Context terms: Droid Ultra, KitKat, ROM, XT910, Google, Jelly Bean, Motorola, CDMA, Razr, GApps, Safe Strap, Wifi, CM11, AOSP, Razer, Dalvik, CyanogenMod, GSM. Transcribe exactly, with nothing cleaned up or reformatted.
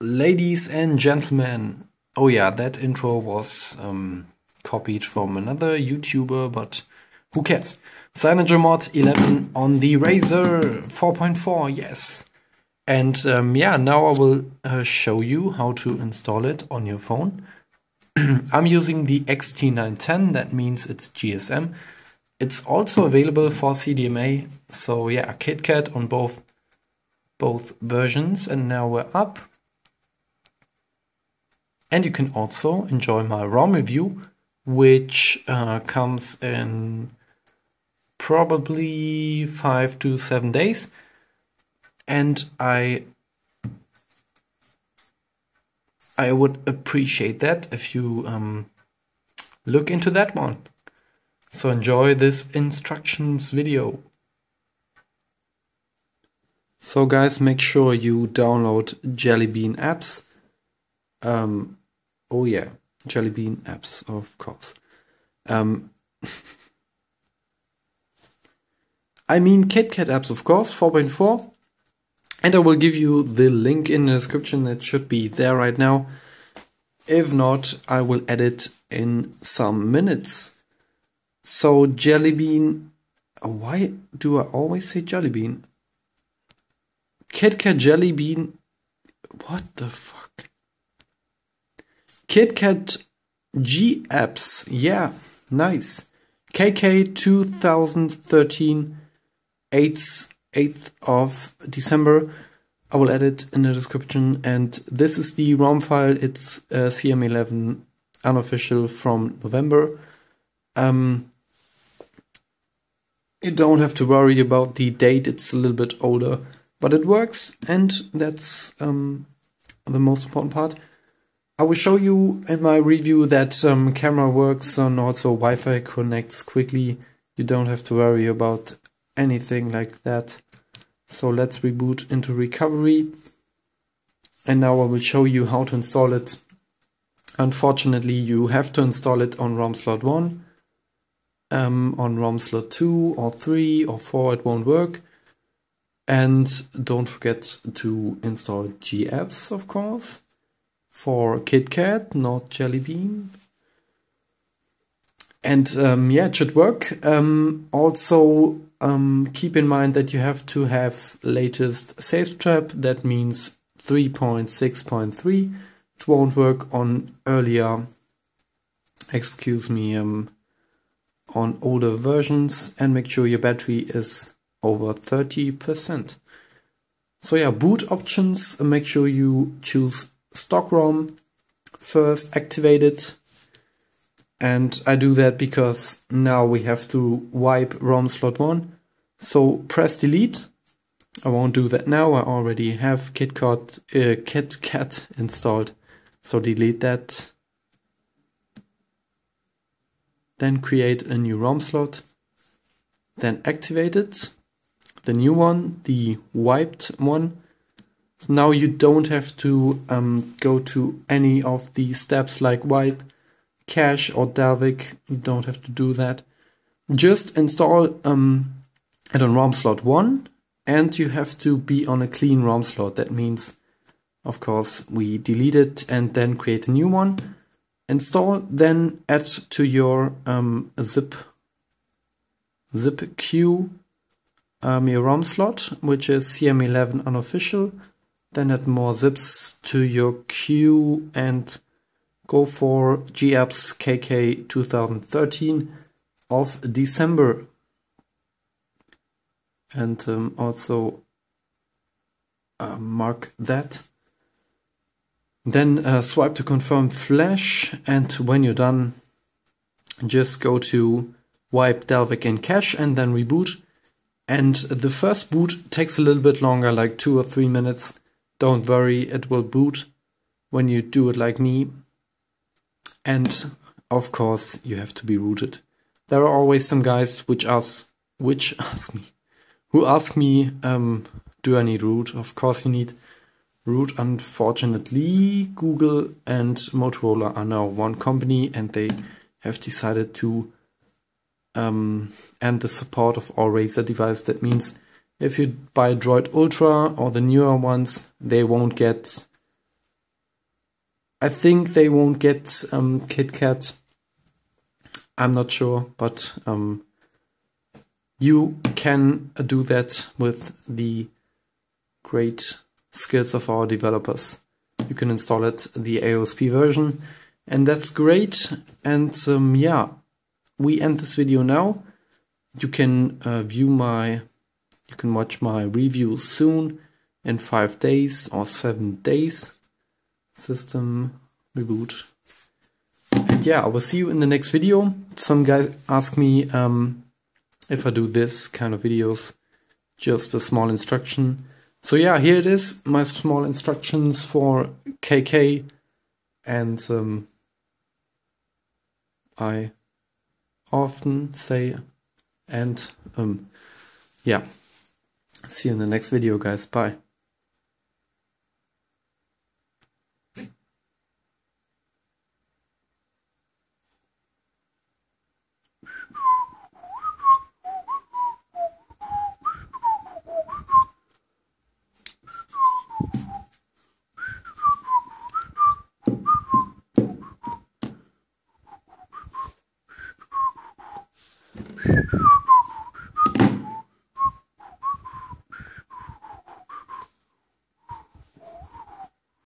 Ladies and gentlemen, oh yeah, that intro was um, copied from another YouTuber, but who cares? CyanogenMod eleven on the Razer four point four, yes. And um, yeah, now I will uh, show you how to install it on your phone. I'm using the X T nine ten, that means it's G S M. It's also available for C D M A, so yeah, KitKat on both, both versions, and now we're up. And you can also enjoy my ROM review, which uh, comes in probably five to seven days. And I, I would appreciate that if you um, look into that one. So enjoy this instructions video. So guys, make sure you download Jelly Bean apps. Um, Oh yeah, Jelly Bean apps, of course. Um, I mean KitKat apps, of course, four point four. And I will give you the link in the description. That should be there right now. If not, I will add it in some minutes. So Jelly Bean... Why do I always say Jelly Bean? KitKat Jelly Bean... What the fuck? KitKat GApps, yeah, nice. K K twenty thirteen, eighth of December. I will add it in the description. And this is the ROM file. It's uh, C M eleven unofficial from November. Um, you don't have to worry about the date. It's a little bit older, but it works. And that's um, the most important part. I will show you in my review that um, camera works and also Wi-Fi connects quickly. You don't have to worry about anything like that. So let's reboot into recovery. And now I will show you how to install it. Unfortunately, you have to install it on ROM slot one. Um, on ROM slot two or three or four, it won't work. And don't forget to install GApps, of course. For KitKat, not Jelly Bean. And um, yeah, it should work. Um, also, um, keep in mind that you have to have latest Safe Strap. That means three point six point three. It won't work on earlier, excuse me, um, on older versions. And make sure your battery is over thirty percent. So yeah, boot options. Make sure you choose stock ROM first, activate it, and I do that because now we have to wipe ROM slot one, so press delete. I won't do that now, I already have KitKat, uh, KitKat installed, so delete that. Then create a new ROM slot, then activate it, the new one, the wiped one. So now you don't have to um, go to any of the steps like wipe, cache or Dalvik. You don't have to do that. Just install um, it on ROM slot one, and you have to be on a clean ROM slot. That means, of course, we delete it and then create a new one. Install, then add to your um, zip, zip queue um, your ROM slot, which is C M eleven unofficial. Then add more zips to your queue and go for GApps K K twenty thirteen of December. And um, also uh, mark that. Then uh, swipe to confirm flash, and when you're done, just go to wipe, Dalvik and cache, and then reboot. And the first boot takes a little bit longer, like two or three minutes. Don't worry, it will boot when you do it like me. And of course, you have to be rooted. There are always some guys which ask, which ask me, who ask me, um, do I need root? Of course you need root. Unfortunately, Google and Motorola are now one company, and they have decided to um, end the support of all Razr devices. That means if you buy Droid Ultra or the newer ones, they won't get I think they won't get um, KitKat. I'm not sure, but um, you can do that with the great skills of our developers. You can install it, the A O S P version, and that's great. And um, yeah, we end this video now. You can uh, view my, you can watch my review soon in five days or seven days. System reboot. And yeah, I will see you in the next video. Some guys ask me um, if I do this kind of videos, just a small instruction. So yeah, here it is, my small instructions for K K, and um, I often say, and um, yeah, see you in the next video, guys. Bye. Thank you.